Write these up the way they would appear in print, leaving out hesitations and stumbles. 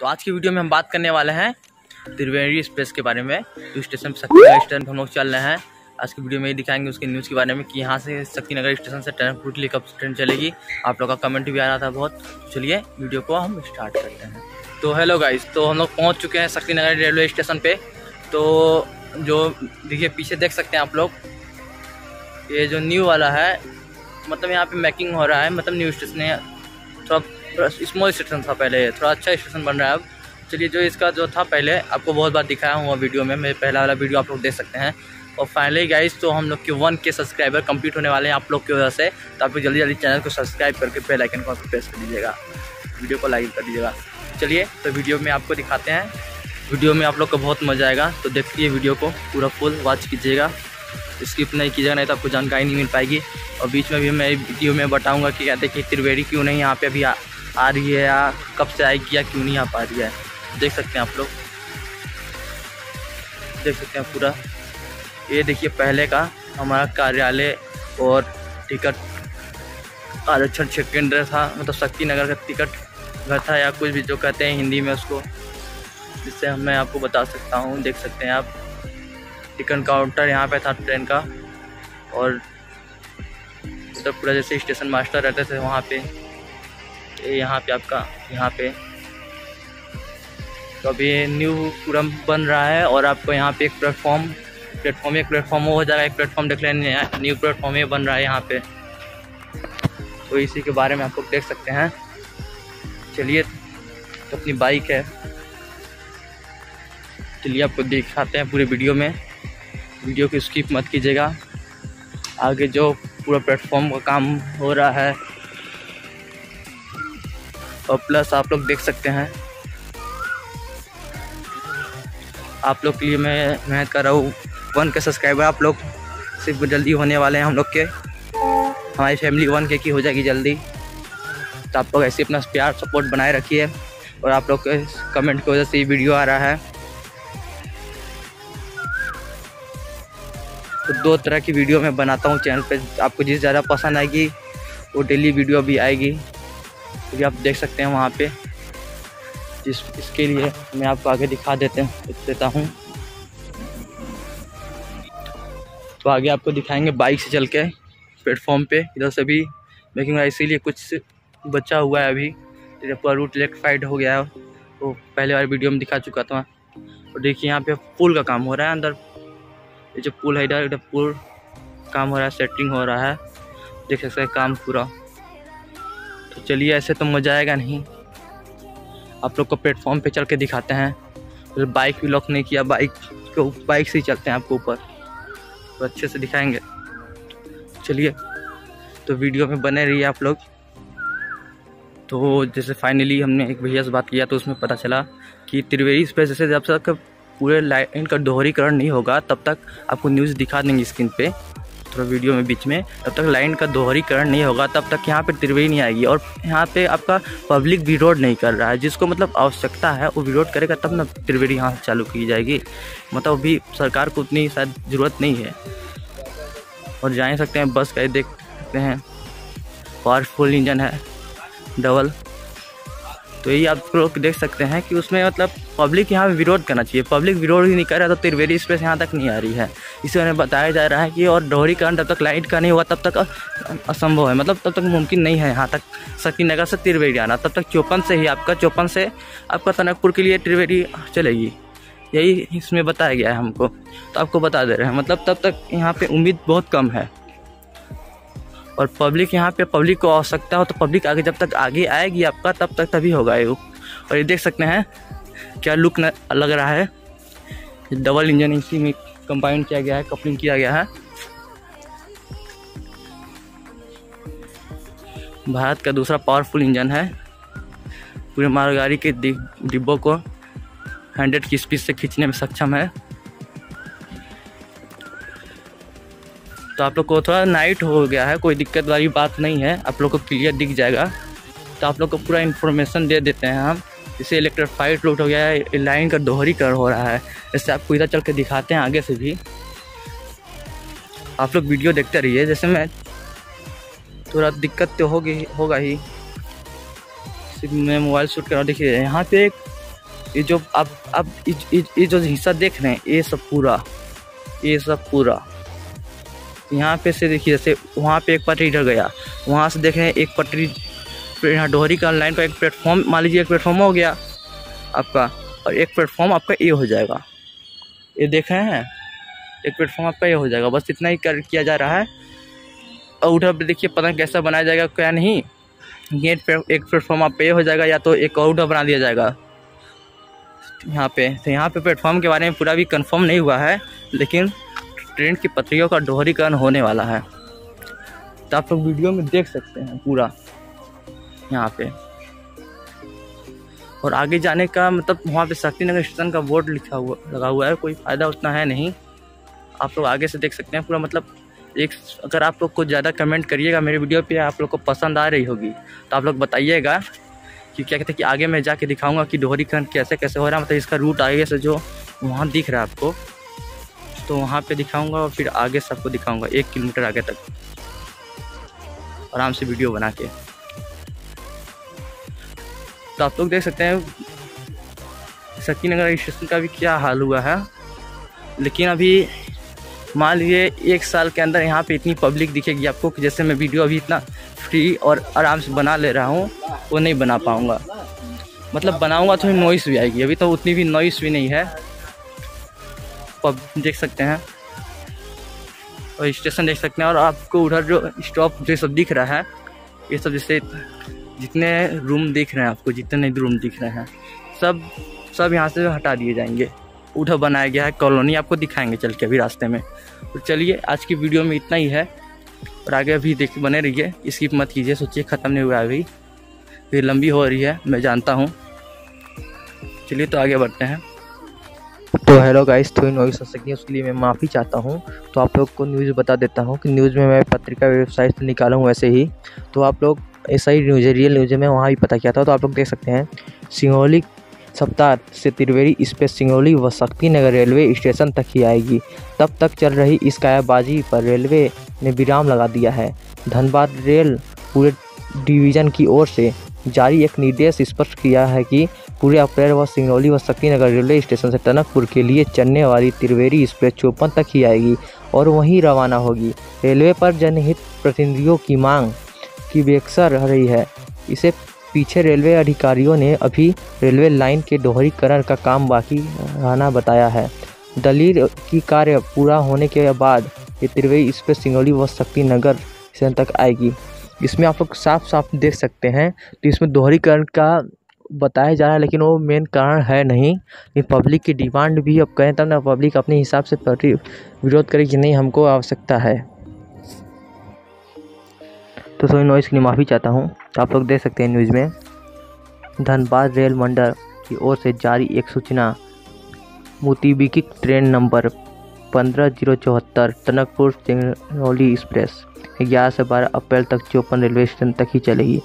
तो आज की वीडियो में हम बात करने वाले हैं त्रिवेणी एक्सप्रेस के बारे में, जो स्टेशन शक्तिनगर स्टेशन पर हम लोग चल रहे हैं। आज की वीडियो में ये दिखाएंगे उसके न्यूज़ के बारे में कि यहाँ से शक्तिनगर स्टेशन से ट्रेन पूरी कब ट्रेन चलेगी। आप लोग का कमेंट भी आ रहा था बहुत। चलिए वीडियो को हम स्टार्ट करते हैं। तो हेलो गाइस, तो हम लोग पहुँच चुके हैं शक्तिनगर रेलवे स्टेशन पर। तो जो देखिए पीछे देख सकते हैं आप लोग, ये जो न्यू वाला है, मतलब यहाँ पे मेकिंग हो रहा है, मतलब न्यू स्टेशन है, थोड़ा स्मॉल स्टेशन था पहले, थोड़ा अच्छा स्टेशन बन रहा है अब। चलिए जो इसका जो था पहले आपको बहुत बार दिखाया हुआ वीडियो में, मेरे पहला वाला वीडियो आप लोग देख सकते हैं। और फाइनली गाइस, तो हम लोग के 1K सब्सक्राइबर कंप्लीट होने वाले हैं आप लोग की वजह से। तो आप जल्दी जल्दी चैनल को सब्सक्राइब करके बेल आइकन को प्रेस कर दीजिएगा, वीडियो को लाइक कर दीजिएगा। चलिए तो वीडियो में आपको दिखाते हैं, वीडियो में आप लोग को बहुत मज़ा आएगा। तो देखिए वीडियो को पूरा फुल वॉच कीजिएगा, स्किप नहीं कीजिएगा, नहीं तो आपको जानकारी नहीं मिल पाएगी। और बीच में भी मैं वीडियो में बताऊंगा कि कहते हैं कि त्रिवेणी क्यों नहीं यहाँ पे अभी आ रही है, या कब से आएगी, या क्यों नहीं आ पा रही है। देख सकते हैं आप लोग, देख सकते हैं पूरा। ये देखिए पहले का हमारा कार्यालय और टिकट आरक्षण केंद्र था, मतलब शक्तिनगर का टिकट घर था, या कुछ भी जो कहते हैं हिंदी में उसको, जिससे मैं आपको बता सकता हूँ। देख सकते हैं आप, टिकट काउंटर यहाँ पे था ट्रेन का, और मतलब पूरा जैसे स्टेशन मास्टर रहते थे वहाँ पे, यहाँ पे आपका यहाँ पे। तो अभी न्यू पूरा बन रहा है, और आपको यहाँ पे एक प्लेटफॉर्म हो जाएगा, एक प्लेटफॉर्म देख लेंगे, न्यू प्लेटफॉर्म ये बन रहा है यहाँ पे। तो इसी के बारे में आप लोग देख सकते हैं। चलिए तो अपनी बाइक है, चलिए आपको दिखाते हैं पूरे वीडियो में, वीडियो को स्किप मत कीजिएगा। आगे जो पूरा प्लेटफॉर्म का काम हो रहा है, और प्लस आप लोग देख सकते हैं, आप लोग के लिए मैं मेहनत कर रहा हूँ। 1K सब्सक्राइबर आप लोग सिर्फ जल्दी होने वाले हैं हम लोग के, हमारी फैमिली 1K की हो जाएगी जल्दी। तो आप लोग ऐसे अपना प्यार सपोर्ट बनाए रखिए, और आप लोग के कमेंट की वजह से ये वीडियो आ रहा है। तो दो तरह की वीडियो मैं बनाता हूँ चैनल पे, आपको जिस ज़्यादा पसंद आएगी वो डेली वीडियो भी आएगी, क्योंकि आप देख सकते हैं वहाँ पे। जिस इसके लिए मैं आपको आगे दिखा देता हूँ। तो आगे आपको दिखाएंगे बाइक से चल के प्लेटफॉर्म पे, इधर से भी मेकिंग है, इसीलिए कुछ बचा हुआ है अभी, पूरा रूट इलेक्ट्रिफाइड हो गया है, वो पहले बार वीडियो में दिखा चुका था। और देखिए यहाँ पर पुल का काम हो रहा है अंदर, ये जो पुल है इधर पुल काम हो रहा है, सेटिंग हो रहा है, देख सकते हैं काम पूरा। तो चलिए ऐसे तो मज़ा आएगा नहीं, आप लोग को प्लेटफॉर्म पे चल के दिखाते हैं। तो बाइक भी लॉक नहीं किया, बाइक से ही चलते हैं आपको ऊपर, तो अच्छे से दिखाएंगे। चलिए तो वीडियो में बने रहिए आप लोग। तो जैसे फाइनली हमने एक भैया से बात किया, तो उसमें पता चला कि त्रिवेणी एक्सप्रेस जैसे जब तक पूरे लाइन का दोहरीकरण नहीं होगा तब तक आपको न्यूज़ दिखा देंगे स्क्रीन पे, थोड़ा वीडियो में बीच में। तब तक लाइन का दोहरीकरण नहीं होगा तब तक यहाँ पे त्रिवेणी नहीं आएगी, और यहाँ पे आपका पब्लिक भी रोड नहीं कर रहा है, जिसको मतलब आवश्यकता है वो भी रोड करेगा तब ना त्रिवेणी यहाँ चालू की जाएगी। मतलब अभी सरकार को उतनी शायद ज़रूरत नहीं है। और जा सकते हैं बस का, देख सकते हैं पावरफुल इंजन है डबल। तो ये आप लोग देख सकते हैं कि उसमें मतलब पब्लिक यहाँ विरोध करना चाहिए, पब्लिक विरोध ही नहीं कर रहा तो त्रिवेणी एक्सप्रेस यहाँ तक नहीं आ रही है। इसी वजह बताया जा रहा है कि और दोहरीकरण जब तक लाइट का नहीं हुआ तब तक असंभव है, मतलब तब तक मुमकिन नहीं है यहाँ तक शक्तिनगर से त्रिवेणी आना। तब तक चौपन से आपका टनकपुर के लिए त्रिवेणी चलेगी, यही इसमें बताया गया है हमको। तो आपको बता दे रहे हैं, मतलब तब तक यहाँ पर उम्मीद बहुत कम है। और पब्लिक यहाँ पे पब्लिक को आवश्यकता हो तो पब्लिक आगे जब तक आगे आएगी आपका तब तक तभी होगा ये। और ये देख सकते हैं क्या लुक लग रहा है, डबल इंजन इसी में कंबाइन किया गया है, कपलिंग किया गया है। भारत का दूसरा पावरफुल इंजन है, पूरे मालगाड़ी के डिब्बों को 100 की स्पीड से खींचने में सक्षम है। तो आप लोग को थोड़ा नाइट हो गया है, कोई दिक्कत वाली बात नहीं है, आप लोग को क्लियर दिख जाएगा। तो आप लोग को पूरा इन्फॉर्मेशन दे देते हैं हम। इसे इलेक्ट्रिफाइड रोड हो गया है, लाइन का दोहरीकरण हो रहा है, जैसे आपको इधर चल के दिखाते हैं आगे से भी। आप लोग वीडियो देखते रहिए, जैसे मैं थोड़ा दिक्कत तो होगी होगा ही, सिर्फ मैं मोबाइल शूट कर रहा हूँ। देखिए यहाँ पे एक ये जो अब ये जो हिस्सा देख रहे हैं ये सब पूरा यहाँ पे से देखिए, जैसे वहाँ पे एक पटरी इधर गया, वहाँ से देख रहे हैं एक पटरी यहाँ डोहरी का लाइन का एक प्लेटफॉर्म, मान लीजिए एक प्लेटफॉर्म हो गया आपका, और एक प्लेटफॉर्म आपका ये हो जाएगा, ये देख रहे हैं एक प्लेटफॉर्म आपका ये हो जाएगा। बस इतना ही कर किया जा रहा है। और उधर पर देखिए पता नहीं कैसा बनाया जाएगा क्या नहीं, गेट पे एक प्लेटफॉर्म आपका ये हो जाएगा, या तो एक और उधर बना दिया जाएगा यहाँ पे। तो यहाँ पे प्लेटफॉर्म के बारे में पूरा भी कंफर्म नहीं हुआ है, लेकिन ट्रेन की पटरियों का दोहरीकरण होने वाला है। तो आप लोग वीडियो में देख सकते हैं पूरा यहाँ पे। और आगे जाने का मतलब वहाँ पे शक्तिनगर स्टेशन का बोर्ड लगा हुआ है, कोई फ़ायदा उतना है नहीं। आप लोग आगे से देख सकते हैं पूरा, मतलब एक अगर आप लोग को ज़्यादा कमेंट करिएगा मेरे वीडियो पे, आप लोग को पसंद आ रही होगी तो आप लोग बताइएगा कि क्या कहते हैं कि आगे मैं जाके दिखाऊंगा कि दोहरीकरण कैसे कैसे हो रहा है, मतलब इसका रूट आगे से जो वहाँ दिख रहा है आपको, तो वहाँ पे दिखाऊंगा और फिर आगे सबको दिखाऊंगा 1 किलोमीटर आगे तक आराम से वीडियो बना के। तो आप लोग देख सकते हैं शक्तिनगर स्टेशन का भी क्या हाल हुआ है। लेकिन अभी मान लीजिए 1 साल के अंदर यहाँ पे इतनी पब्लिक दिखेगी आपको कि जैसे मैं वीडियो अभी इतना फ्री और आराम से बना ले रहा हूँ वो नहीं बना पाऊँगा, मतलब बनाऊँगा तो नॉइस भी आएगी, अभी तो उतनी भी नॉइस भी नहीं है। देख सकते हैं और स्टेशन देख सकते हैं, और आपको उधर जो स्टॉप जो सब दिख रहा है, ये सब जैसे जितने रूम दिख रहे हैं आपको, जितने रूम दिख रहे हैं सब यहाँ से हटा दिए जाएंगे, उधर बनाया गया है कॉलोनी, आपको दिखाएंगे चल के अभी रास्ते में। तो चलिए आज की वीडियो में इतना ही है, और आगे अभी देखिए बने रहिए, स्किप मत कीजिए, सोचिए ख़त्म नहीं हुआ अभी, फिर लंबी हो रही है मैं जानता हूँ। चलिए तो आगे बढ़ते हैं। तो हेलो गाइस, थोड़ी नॉइस हो सकी उसके लिए मैं माफ़ी चाहता हूँ। तो आप लोग को न्यूज़ बता देता हूँ कि न्यूज़ में मैं पत्रिका वेबसाइट से निकाला हूँ ऐसे ही, तो आप लोग ऐसा ही न्यूज़ है, रियल न्यूज़ है, मैं वहाँ भी पता किया था। तो आप लोग देख सकते हैं सिंगरौली सप्ताह से त्रिवेणी एक्सप्रेस सिंगरौली व शक्तिनगर रेलवे स्टेशन तक ही आएगी। तब तक चल रही इस कायाबाजी पर रेलवे ने विराम लगा दिया है। धनबाद रेल पूरे डिवीज़न की ओर से जारी एक निर्देश स्पष्ट किया है कि पूरे अप्रैल व सिंगरौली व शक्तिनगर रेलवे स्टेशन से टनकपुर के लिए चलने वाली त्रिवेणी एक्सप्रेस 54 तक ही आएगी और वहीं रवाना होगी। रेलवे पर जनहित प्रतिनिधियों की मांग की बेअसर रह रही है। इसे पीछे रेलवे अधिकारियों ने अभी रेलवे लाइन के दोहरीकरण का काम बाकी रहना बताया है। दलील की कार्य पूरा होने के बाद ये त्रिवेणी एक्सप्रेस सिंगरौली व शक्तिनगर स्टेशन तक आएगी। इसमें आप लोग साफ साफ देख सकते हैं, तो इसमें दोहरीकरण का बताया जा रहा है, लेकिन वो मेन कारण है नहीं, पब्लिक की डिमांड भी अब कहें तब ना, पब्लिक अपने हिसाब से विरोध करेगी, नहीं हमको आवश्यकता है। तो थोड़ी नॉइज़ की माफ़ी चाहता हूँ। तो आप लोग देख सकते हैं न्यूज़ में धनबाद रेल मंडल की ओर से जारी एक सूचना मुताबिक train number 15074 Tanakpur Singrauli express 11 से 12 अप्रैल तक 54 रेलवे स्टेशन तक ही चलेगी।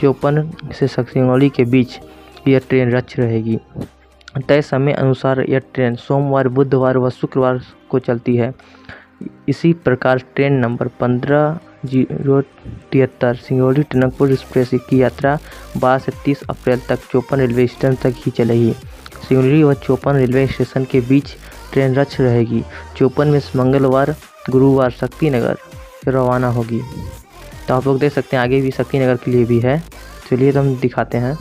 54 से सिंगरौली के बीच यह ट्रेन रद्द रहेगी। तय समय अनुसार यह ट्रेन सोमवार, बुधवार व शुक्रवार को चलती है। इसी प्रकार train number 15073 Singrauli Tanakpur express की यात्रा 12 से 30 अप्रैल तक 54 रेलवे स्टेशन तक ही चलेगी। सिंगरौली व 54 रेलवे स्टेशन के बीच ट्रेन रद्द रहेगी। 54 में मंगलवार, गुरुवार शक्तिनगर रवाना होगी। तो आप लोग देख सकते हैं आगे भी शक्तिनगर के लिए भी है, चलिए तो हम दिखाते हैं।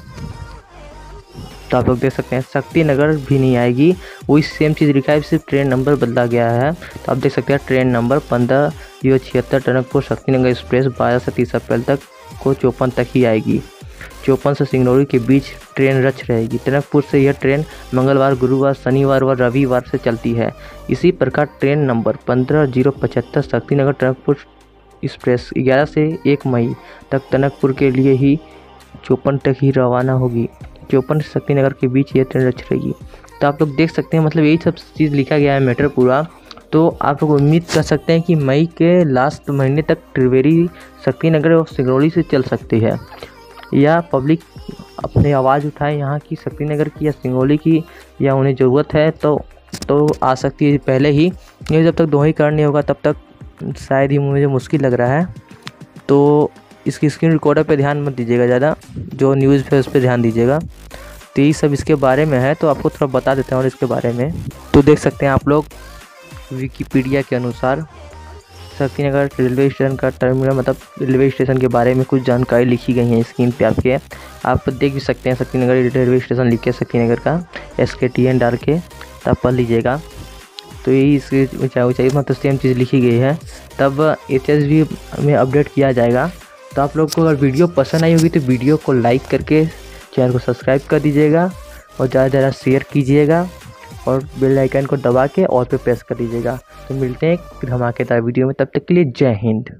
तो आप लोग देख सकते हैं शक्तिनगर भी नहीं आएगी, वही सेम चीज़ लिखा है, सिर्फ ट्रेन नंबर बदला गया है। तो आप देख सकते हैं train number 15076 Tanakpur Shaktinagar express 12 से 30 अप्रैल तक को 54 तक ही आएगी। 54 से सिंगरौली के बीच ट्रेन रद्द रहेगी। टनकपुर से यह ट्रेन मंगलवार, गुरुवार, शनिवार व रविवार से चलती है। इसी प्रकार train number 15075 Shaktinagar Tanakpur express 11 से 1 मई तक टनकपुर के लिए ही 54 तक ही रवाना होगी। 54 से शक्तिनगर के बीच यह ट्रेन रद्द रहेगी। तो आप लोग देख सकते हैं, मतलब यही सब चीज़ लिखा गया है मैटर पूरा। तो आप लोग उम्मीद कर सकते हैं कि मई के लास्ट महीने तक त्रिवेणी शक्तिनगर और सिंगरौली से चल सकती है। या पब्लिक अपनी आवाज़ उठाए यहाँ की शक्तिनगर की या सिंगरौली की, या उन्हें ज़रूरत है तो आ सकती है पहले ही, ये जब तक दोहरीकरण नहीं होगा तब तक शायद ही मुझे मुश्किल लग रहा है। तो इसकी स्क्रीन रिकॉर्डर पे ध्यान मत दीजिएगा ज़्यादा, जो न्यूज़ पे उस पर ध्यान दीजिएगा। तो ये सब इसके बारे में है। तो आपको थोड़ा बता देते हैं और इसके बारे में। तो देख सकते हैं आप लोग विकिपीडिया के अनुसार शक्तिनगर रेलवे स्टेशन का टर्मिनल मतलब रेलवे स्टेशन के बारे में कुछ जानकारी लिखी गई है स्क्रीन पे आपके। आप देख भी सकते हैं शक्तिनगर रेलवे स्टेशन लिख के शक्तिनगर का SKTN डाल के तब पढ़ लीजिएगा। तो यही इसकी ऊँचाई मतलब सेम चीज़ लिखी गई है। तब HSV में अपडेट किया जाएगा। तो आप लोग को अगर वीडियो पसंद आई होगी तो वीडियो को लाइक करके चैनल को सब्सक्राइब कर दीजिएगा और ज़्यादा से ज़्यादा शेयर कीजिएगा और बेल आइकन को दबा के और पे प्रेस कर दीजिएगा। तो मिलते हैं एक धमाकेदार वीडियो में, तब तक के लिए जय हिंद।